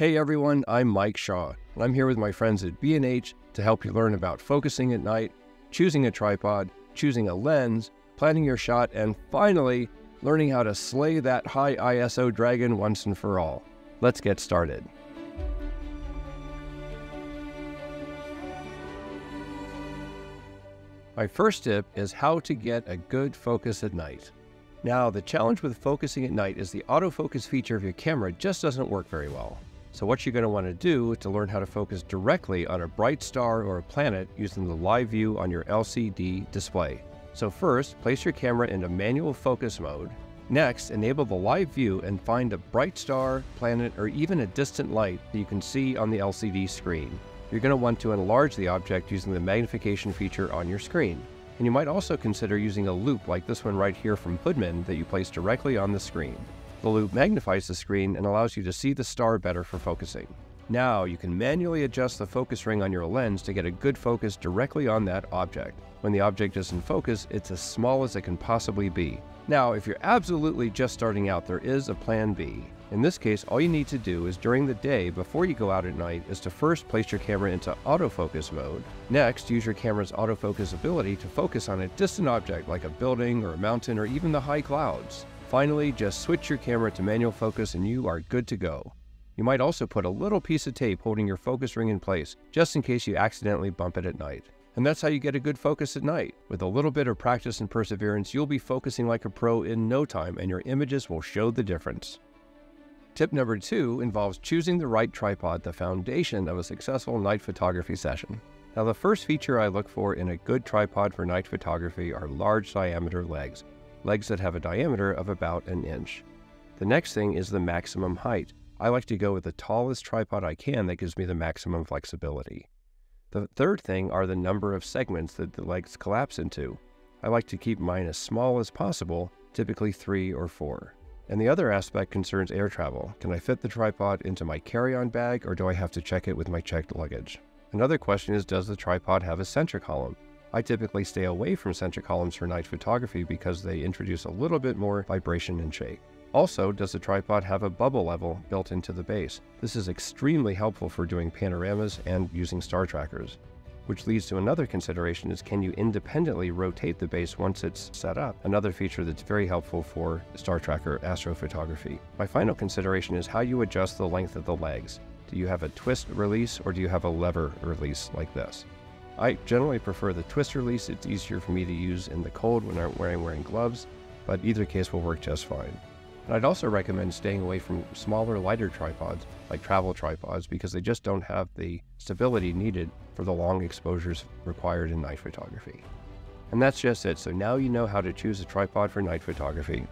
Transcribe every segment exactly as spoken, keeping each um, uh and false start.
Hey everyone, I'm Mike Shaw, and I'm here with my friends at B and H to help you learn about focusing at night, choosing a tripod, choosing a lens, planning your shot, and finally, learning how to slay that high I S O dragon once and for all. Let's get started. My first tip is how to get a good focus at night. Now, the challenge with focusing at night is the autofocus feature of your camera just doesn't work very well. So what you're going to want to do to learn how to focus directly on a bright star or a planet using the live view on your L C D display. So first, place your camera into manual focus mode. Next, enable the live view and find a bright star, planet, or even a distant light that you can see on the L C D screen. You're going to want to enlarge the object using the magnification feature on your screen. And you might also consider using a loop like this one right here from Hoodman that you place directly on the screen. The loop magnifies the screen and allows you to see the star better for focusing. Now you can manually adjust the focus ring on your lens to get a good focus directly on that object. When the object is in focus, it's as small as it can possibly be. Now, if you're absolutely just starting out, there is a plan B. In this case, all you need to do is during the day before you go out at night is to first place your camera into autofocus mode. Next, use your camera's autofocus ability to focus on a distant object like a building or a mountain or even the high clouds. Finally, just switch your camera to manual focus and you are good to go. You might also put a little piece of tape holding your focus ring in place, just in case you accidentally bump it at night. And that's how you get a good focus at night. With a little bit of practice and perseverance, you'll be focusing like a pro in no time, and your images will show the difference. Tip number two involves choosing the right tripod, the foundation of a successful night photography session. Now, the first feature I look for in a good tripod for night photography are large diameter legs, legs that have a diameter of about an inch. The next thing is the maximum height. I like to go with the tallest tripod I can that gives me the maximum flexibility. The third thing are the number of segments that the legs collapse into. I like to keep mine as small as possible, typically three or four. And the other aspect concerns air travel. Can I fit the tripod into my carry-on bag, or do I have to check it with my checked luggage? Another question is, does the tripod have a center column? I typically stay away from center columns for night photography because they introduce a little bit more vibration and shake. Also, does the tripod have a bubble level built into the base? This is extremely helpful for doing panoramas and using star trackers. Which leads to another consideration is, can you independently rotate the base once it's set up? Another feature that's very helpful for star tracker astrophotography. My final consideration is how you adjust the length of the legs. Do you have a twist release, or do you have a lever release like this? I generally prefer the twist release. It's easier for me to use in the cold when I'm wearing, wearing gloves, but either case will work just fine. And I'd also recommend staying away from smaller, lighter tripods, like travel tripods, because they just don't have the stability needed for the long exposures required in night photography. And that's just it. So now you know how to choose a tripod for night photography.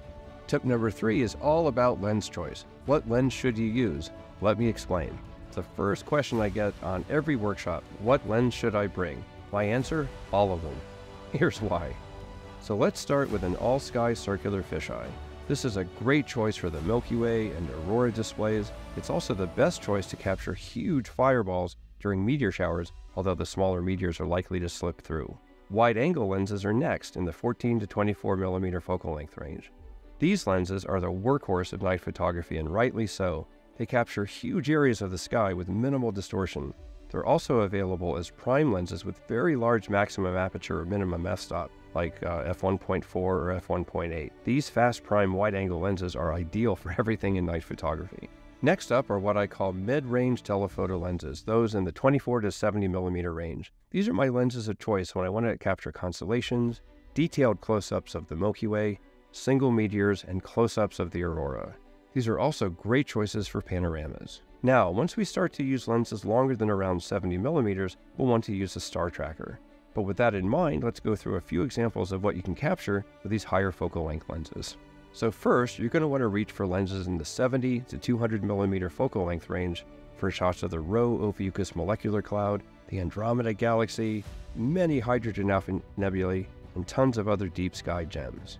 Tip number three is all about lens choice. What lens should you use? Let me explain. The first question I get on every workshop, what lens should I bring? My answer, all of them. Here's why. So let's start with an all-sky circular fisheye. This is a great choice for the Milky Way and aurora displays. It's also the best choice to capture huge fireballs during meteor showers, although the smaller meteors are likely to slip through. Wide-angle lenses are next in the fourteen to twenty-four millimeter focal length range. These lenses are the workhorse of night photography, and rightly so. They capture huge areas of the sky with minimal distortion. They're also available as prime lenses with very large maximum aperture or minimum f-stop, like uh, f one point four or f one point eight. These fast prime wide-angle lenses are ideal for everything in night photography. Next up are what I call mid-range telephoto lenses, those in the twenty-four to seventy millimeter range. These are my lenses of choice when I want to capture constellations, detailed close-ups of the Milky Way, single meteors, and close-ups of the aurora. These are also great choices for panoramas. Now, once we start to use lenses longer than around seventy millimeters, we'll want to use a star tracker. But with that in mind, let's go through a few examples of what you can capture with these higher focal length lenses. So first, you're going to want to reach for lenses in the seventy to two hundred millimeter focal length range for shots of the Rho Ophiuchus molecular cloud, the Andromeda Galaxy, many hydrogen alpha nebulae, and tons of other deep sky gems.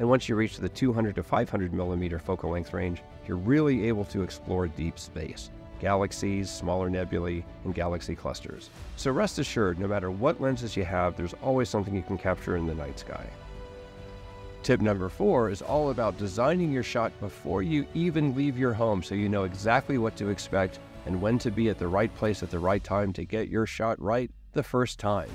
And once you reach the two hundred to five hundred millimeter focal length range, you're really able to explore deep space, galaxies, smaller nebulae, and galaxy clusters. So rest assured, no matter what lenses you have, there's always something you can capture in the night sky. Tip number four is all about designing your shot before you even leave your home, so you know exactly what to expect and when to be at the right place at the right time to get your shot right the first time.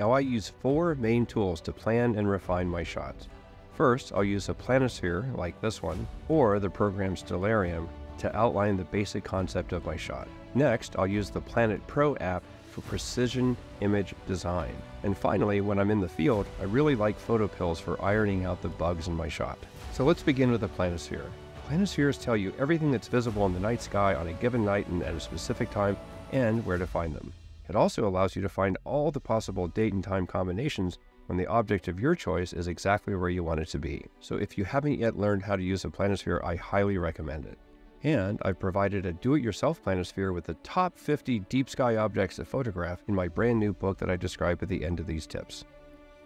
Now, I use four main tools to plan and refine my shots. First, I'll use a planisphere like this one or the program Stellarium to outline the basic concept of my shot. Next, I'll use the Planet Pro app for precision image design. And finally, when I'm in the field, I really like PhotoPills for ironing out the bugs in my shot. So let's begin with the planisphere. Planispheres tell you everything that's visible in the night sky on a given night and at a specific time, and where to find them. It also allows you to find all the possible date and time combinations when the object of your choice is exactly where you want it to be. So if you haven't yet learned how to use a planisphere, I highly recommend it. And I've provided a do-it-yourself planisphere with the top fifty deep sky objects to photograph in my brand new book that I describe at the end of these tips.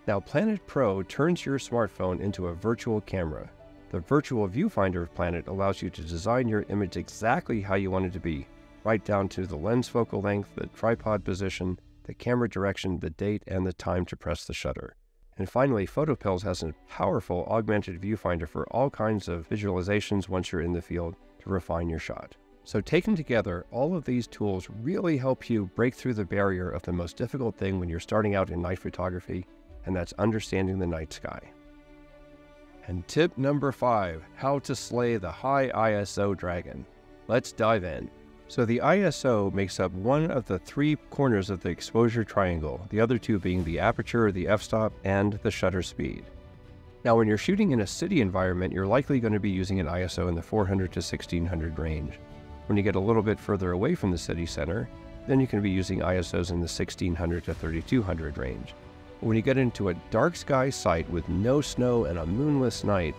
Now, Planet Pro turns your smartphone into a virtual camera. The virtual viewfinder of Planet allows you to design your image exactly how you want it to be, right down to the lens focal length, the tripod position, the camera direction, the date, and the time to press the shutter. And finally, PhotoPills has a powerful augmented viewfinder for all kinds of visualizations once you're in the field to refine your shot. So taken together, all of these tools really help you break through the barrier of the most difficult thing when you're starting out in night photography, and that's understanding the night sky. And tip number five, how to slay the high I S O dragon. Let's dive in. So the I S O makes up one of the three corners of the exposure triangle, the other two being the aperture, the f-stop, and the shutter speed. Now, when you're shooting in a city environment, you're likely going to be using an I S O in the four hundred to sixteen hundred range. When you get a little bit further away from the city center, then you can be using I S Os in the sixteen hundred to thirty-two hundred range. When you get into a dark sky site with no snow and a moonless night,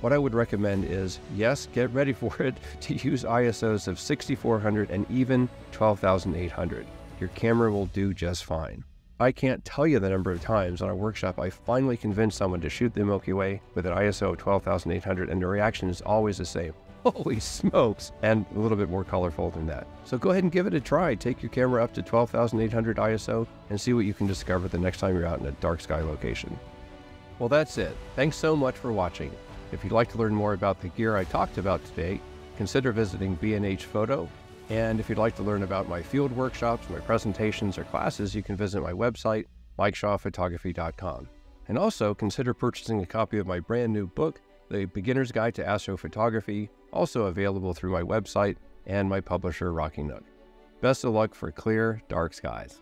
what I would recommend is, yes, get ready for it, to use I S Os of sixty-four hundred and even twelve thousand eight hundred. Your camera will do just fine. I can't tell you the number of times on our workshop I finally convinced someone to shoot the Milky Way with an I S O of twelve thousand eight hundred, and the reaction is always the same. Holy smokes! And a little bit more colorful than that. So go ahead and give it a try. Take your camera up to twelve thousand eight hundred I S O and see what you can discover the next time you're out in a dark sky location. Well, that's it. Thanks so much for watching. If you'd like to learn more about the gear I talked about today, consider visiting B and H Photo. And if you'd like to learn about my field workshops, my presentations, or classes, you can visit my website, Mike Shaw Photography dot com. And also consider purchasing a copy of my brand new book, The Beginner's Guide to Astrophotography, also available through my website and my publisher, Rocky Nook. Best of luck for clear, dark skies.